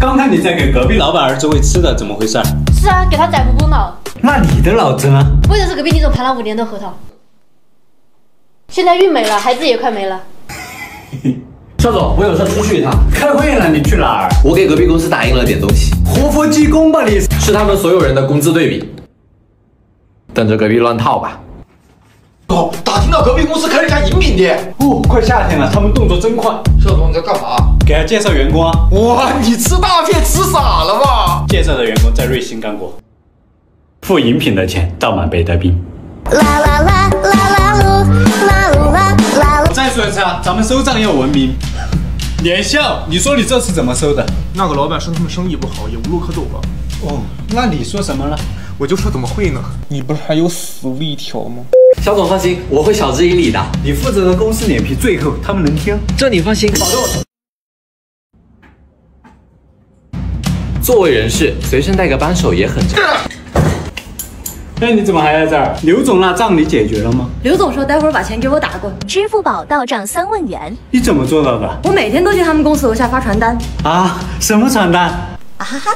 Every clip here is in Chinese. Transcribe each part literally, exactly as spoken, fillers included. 刚看你在给隔壁老板儿子喂吃的，怎么回事？是啊，给他宰不公道。那你的脑子呢？为的是隔壁李总盘了五年的核桃，现在运没了，孩子也快没了。肖总，我有事出去一趟。开会呢，你去哪儿？我给隔壁公司打印了点东西。活佛济公吧你！是他们所有人的工资对比。等着隔壁乱套吧。哦，打听到隔壁公司开了一家饮品店。哦，快夏天了，他们动作真快。肖总，你在干嘛？给他介绍员工啊。哇，你吃大片吃傻了吧？介绍的员工在瑞幸干过。付饮品的钱，倒满北戴冰。啦啦啦啦啦噜啦噜啦啦噜。再说一次啊，咱们收账要文明。年笑，你说你这次怎么收的？那个老板说他们生意不好，也无路可走了。哦，那你说什么了？我就说怎么会呢？你不是还有死路一条吗？肖总放心，我会晓之以理的。你负责的公司脸皮最厚，他们能听。这你放心，保重。座位人士随身带个扳手也很重要。那你怎么还在这儿？刘总那账你解决了吗？刘总说待会儿把钱给我打过。支付宝到账三万元。你怎么做到的？我每天都去他们公司楼下发传单。啊？什么传单？啊哈哈。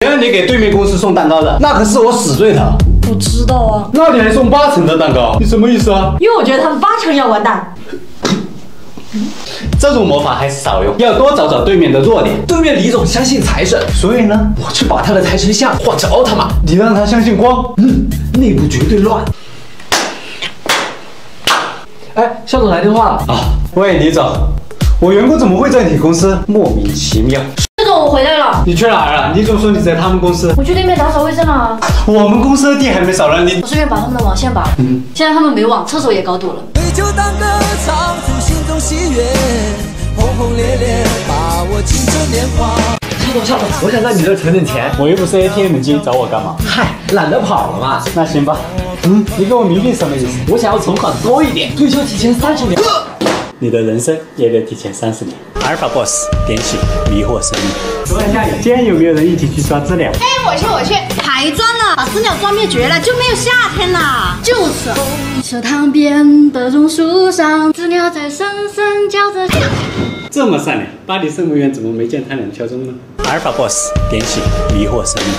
谁让你给对面公司送蛋糕的？那可是我死对头。我知道啊。那你还送八成的蛋糕？你什么意思啊？因为我觉得他们八成要完蛋。这种魔法还是少用，要多找找对面的弱点。对面李总相信财神，所以呢，我去把他的财神像换成奥特曼。你让他相信光，嗯，内部绝对乱。哎，肖总来电话了啊！喂，李总，我员工怎么会在你公司？莫名其妙。肖总，我回来了。你去哪儿了？李总说你在他们公司。我去对面打扫卫生了啊。我们公司的地还没扫呢，你。我顺便把他们的网线拔了。嗯，现在他们没网，厕所也搞堵了。你就当歌唱出心中喜悦，轰轰烈烈把我青春年华。肖总，肖总，我想在你这存点钱，我又不是 A T M 机，找我干嘛？嗨，懒得跑了嘛。那行吧。嗯，你给我明定什么意思？我想要存款多一点，退休提前三十年。你的人生也得提前三十年。阿尔法 boss 点醒迷惑生命。问一下你，今天有没有人一起去抓知了？哎，我去，我去，还抓呢，把知了抓灭绝了，就没有夏天了。就是。池塘边的榕树上，知了在声声叫着。这么善良，巴黎圣母院怎么没见他俩敲钟呢？阿尔法 boss 点醒迷惑生命。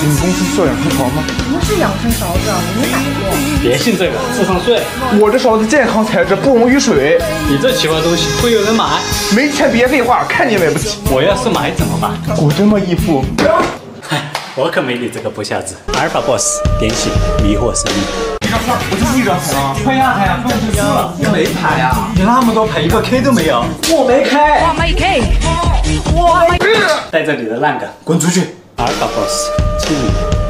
你们公司设养生槽吗？不是养生勺子，我没买过。别信这个，智商税。我这勺子健康材质，不溶于水。你这奇怪东西会有人买？没钱别废话，看你买不起。我要是买怎么办？我这么一副，哎，我可没你这个不孝子。阿尔法 boss 点醒迷惑生命。这张牌，我就一张牌啊！快压他呀，快去撕了！你没牌呀？你那么多牌，一个 K 都没有。我没开。我没 K。我没。带着你的烂梗，滚出去！阿尔法 boss， 清理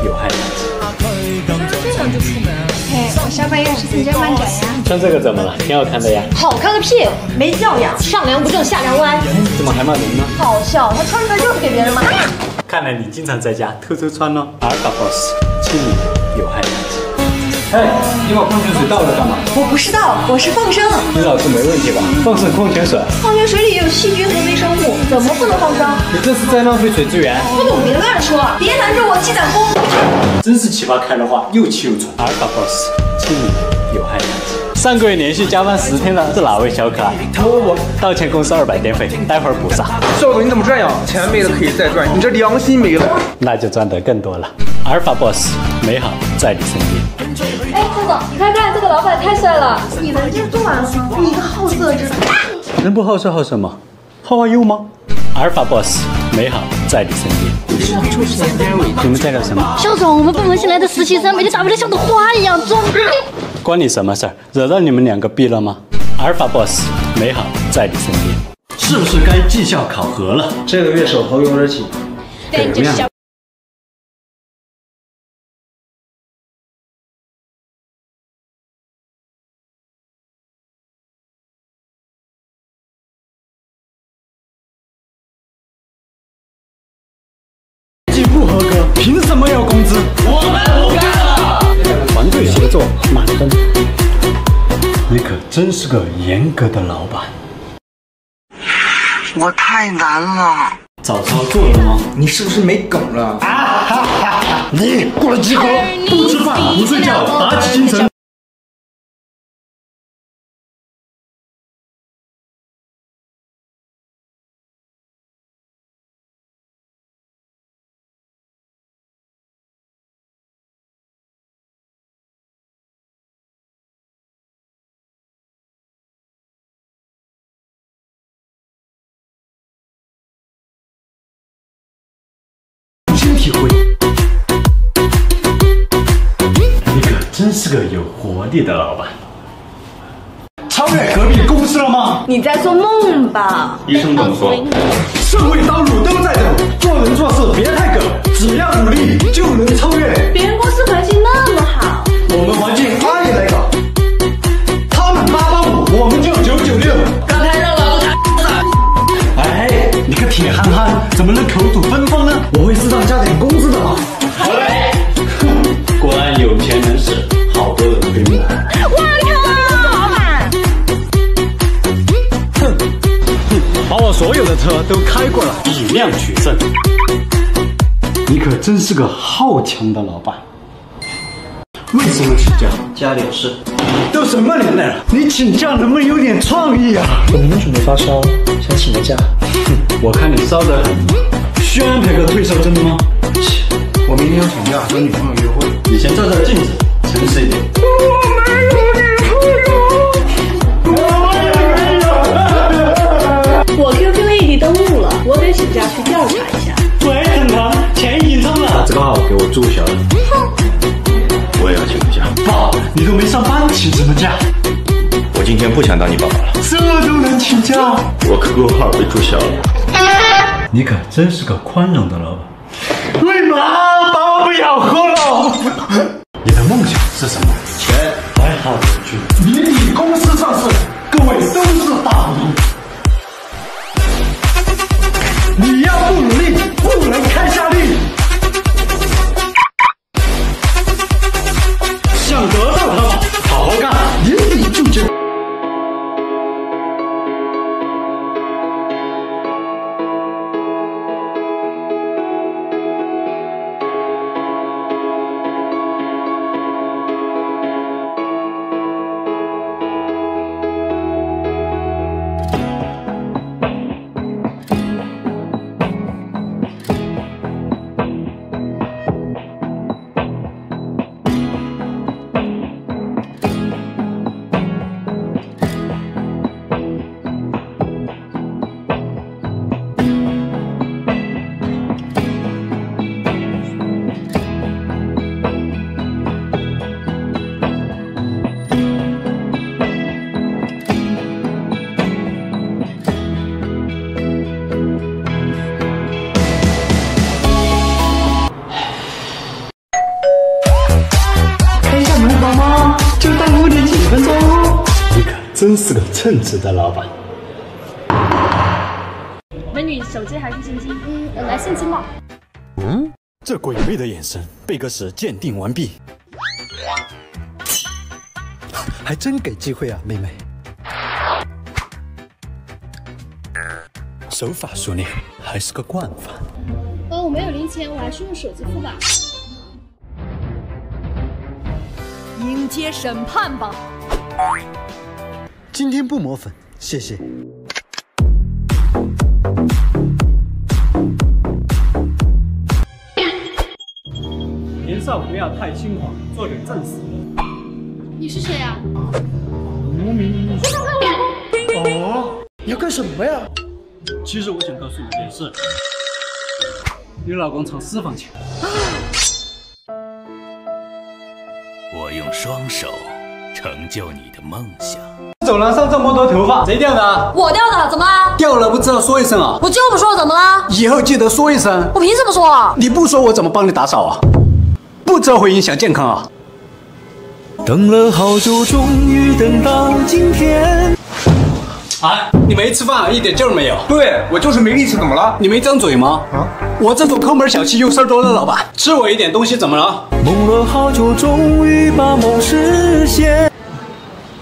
有害垃圾。穿着这个就出门了？嘿，我下班要去参加漫展呀。穿这个怎么了？挺好看的呀。好看个屁！没教养，上梁不正下梁歪。怎么还骂人呢？好笑，他穿出来就是给别人骂。看来你经常在家偷偷穿哦。阿尔法 boss， 清理有害垃圾。哎，你把矿泉水倒了干嘛？我不是倒，我是放生。你脑子没问题吧？放生矿泉水？矿泉水里也有细菌和微生物，怎么不能放生？你这是在浪费水资源。不懂别乱说，别拦着我积攒功夫。真是奇葩开的话，又气又蠢。阿尔法 boss， 清理有害垃圾。上个月连续加班十天的是哪位小可爱？我我道歉公司二百天费，待会儿补上。肖总你怎么这样？钱没了可以再赚，你这良心没了，那就赚得更多了。阿尔法 boss， 美好在你身边。哎，肖总，你快看，这个老板太帅了！你能这做完吗？你一个好色之徒！人不好色好什么？好玩又吗？阿尔法 boss， 美好在你身边。你们在聊什么？肖总，我们部门新来的实习生每天打扮得像朵花一样装。关你什么事儿？惹到你们两个逼了吗？阿尔法 boss， 美好在你身边。是不是该绩效考核了？这个月手头有点紧。对，就是小。不合格，凭什么要工资？我们不干了！团队协作满分。你可真是个严格的老板。我太难了。早知道做了吗？你是不是没梗了？啊哈哈哈！你过来集合，不吃饭不睡觉，打起精神。气灰。你可真是个有活力的老板。超越隔壁公司了吗？你在做梦吧？医生怎么说？社会道路都在走，做人做事别太梗，只要努力就能超越。别人公司环境那么好，我们环境阿姨来搞。他们八八五，我们就九九六。刚才让老子打死了。哎，你个铁憨憨，怎么能口吐芬芳呢？我会适当加点工资的嘛。喂，果然有钱能使好多人跟着。我靠！ 把我所有的车都开过了，以量取胜。你可真是个好强的老板。为什么请假？家里有事。都什么年代了，你请假能不能有点创意啊？我明天准备发烧，想请个假。我看你烧得很。需要安排个退烧针吗？我明天要请假和女朋友约会。你先照照镜子，诚实一点。我没有。 我 Q Q 异地登录了，我得请假去调查一下。喂，沈腾，钱已经充了，这个号给我注销了。我也要请个假。爸，你都没上班，请什么假？我今天不想当你爸爸了。这都能请假？我 Q Q 号被注销了。你可真是个宽容的老板。为嘛把我不咬合了？你的梦想是什么？钱，爱好喜剧。你以公司上市，各位都是大股东。 你要不努力，不能开夏利。想得到它吗？好好干，年底就结。真是个称职的老板。美女，手机还是现金？嗯，我来现金吧。嗯，这鬼魅的眼神，贝克史鉴定完毕。还真给机会啊，妹妹。手法熟练，还是个惯犯。哦，我没有零钱，我还是用手机付吧。迎接审判吧。 今天不抹粉，谢谢。年少不要太轻狂，做点正事。你是谁呀、啊？无名。哦，你要干什么呀？其实我想告诉你件事，你老公藏私房钱。啊、我用双手成就你的梦想。 走廊上这么多头发，谁掉的？我掉的，怎么了？掉了不知道说一声啊！我就不说，怎么了？以后记得说一声。我凭什么说啊？你不说我怎么帮你打扫啊？不知道会影响健康啊！等了好久，终于等到今天。哎，你没吃饭，一点劲儿没有。对，我就是没力气，怎么了？你没张嘴吗？啊！我这种抠门小气又事儿多的老板，吃我一点东西怎么了？梦了好久，终于把梦实现。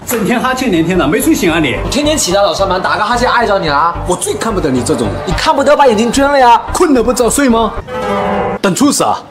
整天哈欠连天的，没睡醒啊你！我天天起大早上班，打个哈欠碍着你啦！我最看不得你这种，你看不得把眼睛睁了呀！困了不早睡吗？等猝死啊！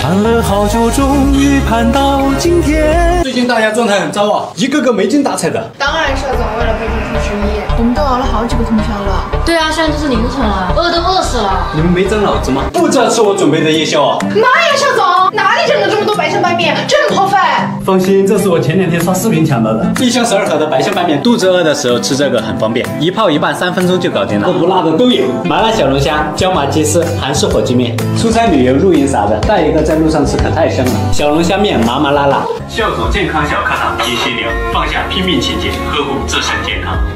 盼了好久，终于盼到今天。最近大家状态很糟啊，一个个没精打采的。当然，邵总为了陪你出十一，我们都熬了好几个通宵了。对啊，现在都是凌晨了，饿都饿死了。你们没长脑子吗？不知道吃我准备的夜宵啊？妈呀，校总，哪里整了这么多白香拌面，这么过分？放心，这是我前两天刷视频抢到的，一箱十二盒的白香拌面，肚子饿的时候吃这个很方便，一泡一拌，三分钟就搞定了，不辣的都有。麻辣小龙虾、椒麻鸡丝、韩式火鸡面，出差旅游、露营啥的，带一个在路上吃可太香了。小龙虾面麻麻辣辣。校总健康小课堂提醒你，放下拼命情节，呵护自身健康。